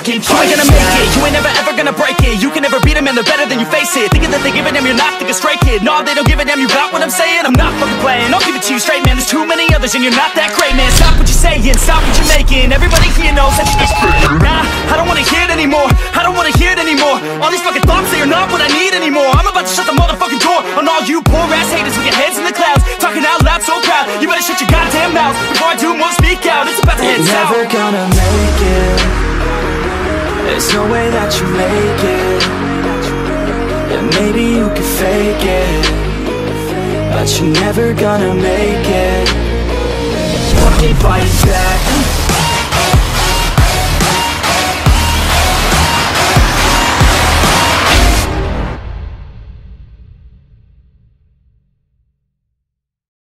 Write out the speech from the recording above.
fucking choice. You ain't gonna make it, you ain't never ever gonna break it. You can never beat them and they're better than you, face it. Thinking that they give a damn, you're not, think a straight kid. No, they don't give a damn, you got what I'm saying? I'm not fucking playing, I'll give it to you straight, man. There's too many others and you're not that great, man. Stop what you're saying, stop what you're making. Everybody here knows that you're just nah, I don't wanna hear it anymore, I don't wanna hear it anymore. All these fucking thoughts, they are not what I need anymore. I'm about to shut the motherfucking door on all you poor ass haters with your heads in the clouds, talking out loud so proud. You better shut your goddamn mouth before I do more speak out. It's about to head south. Never gonna make it, there's no way that you make it. And maybe you can fake it, but you're never gonna make it. Fucking fight back.